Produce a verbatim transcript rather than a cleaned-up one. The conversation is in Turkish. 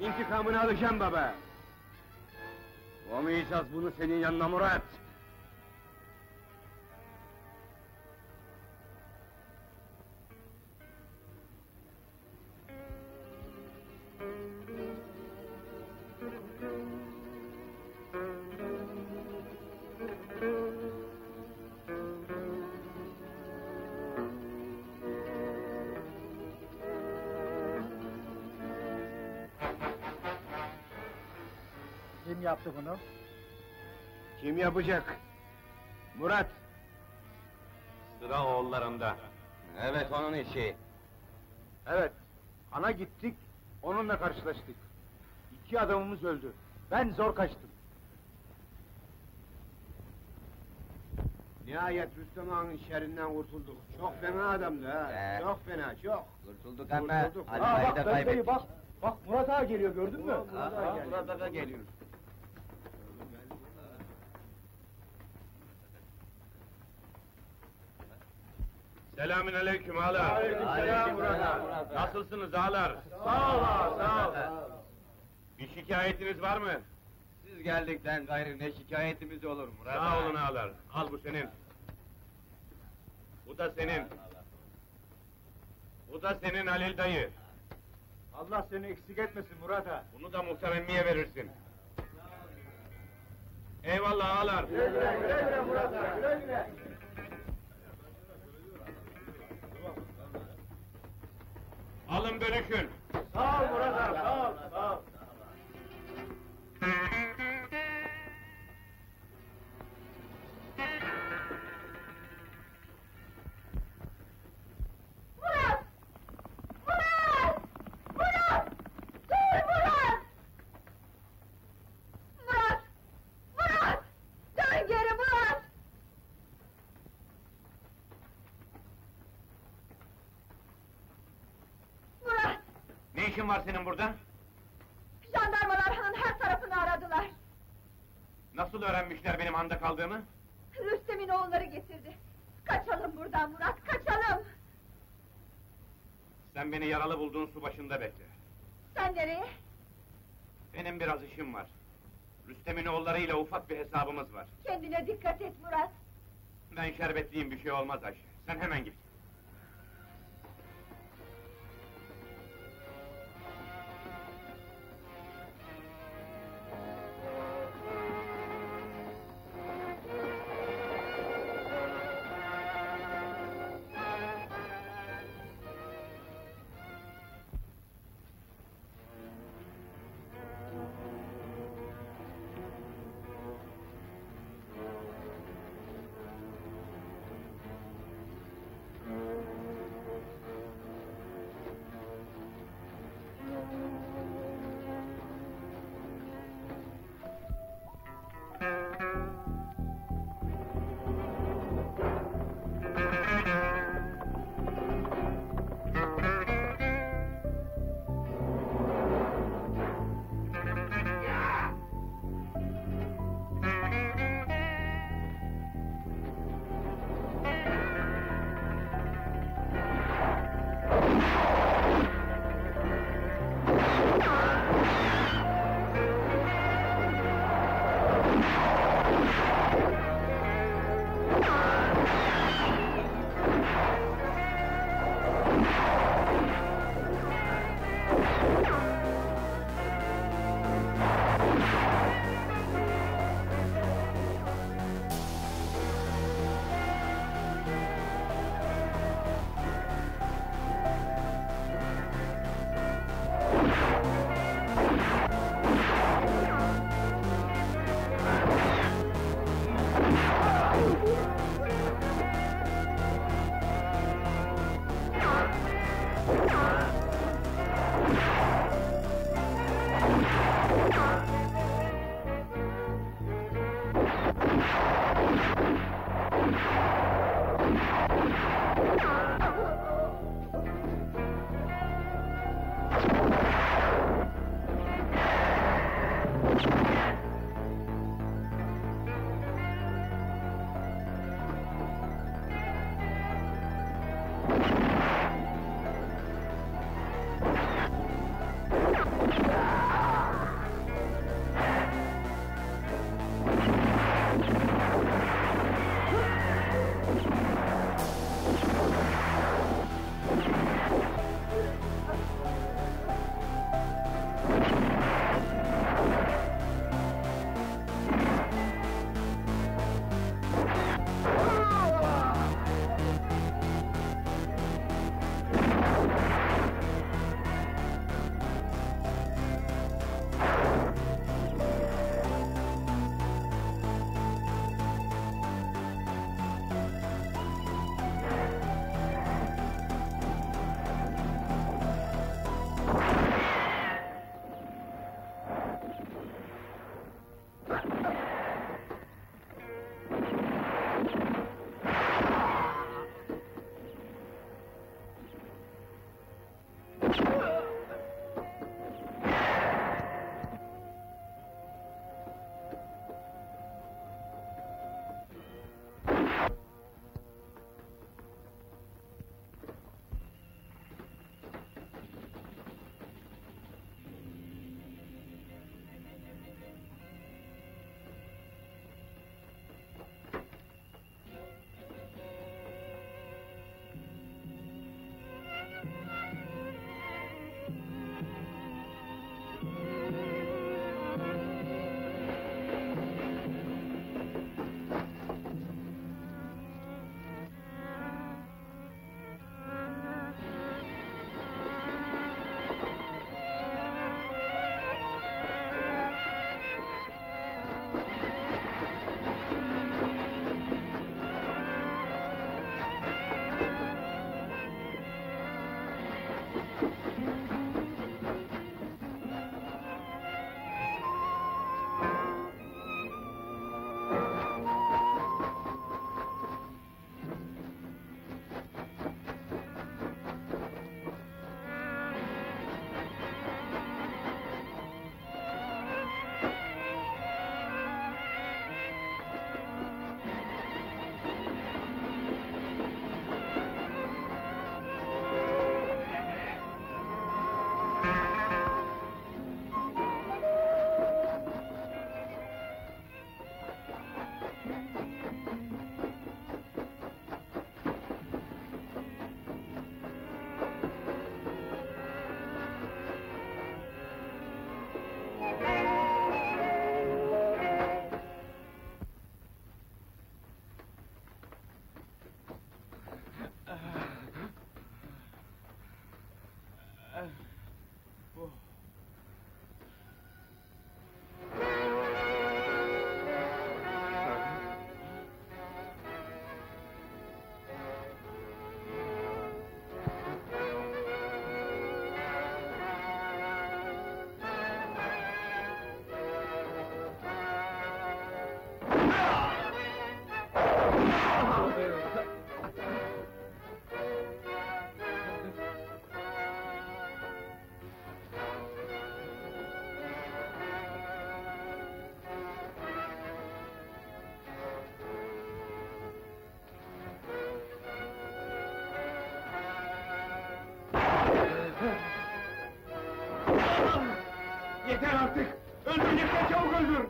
İntikamını alacağım baba! Olmayacağız bunu senin yanına Murat! Kim yaptı bunu? Kim yapacak? Murat! Sıra oğullarımda. Evet, onun işi. Evet, ana gittik, onunla karşılaştık. İki adamımız öldü, ben zor kaçtım. Nihayet Rüstem Ağa'nın şerrinden kurtulduk. Çok fena adamdı ha, ee, çok fena, çok! Kurtulduk ama, Halil Ağa'yı da kaybettik. Bak, bak Murat Ağa geliyor, gördün mü? Murat Ağa, Ağa geliyor. Selamünaleyküm ağalar. Aleykümselam Murat Ağa. Nasılsınız ağalar? Sağ ol ağa, sağ ol. Bir şikayetiniz var mı? Siz geldikten gayrı ne şikayetimiz olur Murat Ağa? Sağ olun ağalar. Al bu senin. Bu da senin. Bu da senin Halil dayı. Allah seni eksik etmesin Murat Ağa. Bunu da muhtar emmiye verirsin. Eyvallah ağalar. Güle güle, güle güle Murat Ağa, güle güle. Alın bölükün! Sağ ol Murat Ağa, sağ ol, sağ ol! Murat! Murat! Murat! Dur Murat! Murat! Murat! Dön geri Murat! Ne işin var senin burada? Jandarmalar hanın her tarafını aradılar. Nasıl öğrenmişler benim handa kaldığımı? Rüstem'in oğulları getirdi. Kaçalım buradan Murat, kaçalım! Sen beni yaralı bulduğun su başında bekle. Sen nereye? Benim biraz işim var. Rüstem'in oğullarıyla ufak bir hesabımız var. Kendine dikkat et Murat! Ben şerbetliyim, bir şey olmaz Ayşe. Sen hemen git. öldür.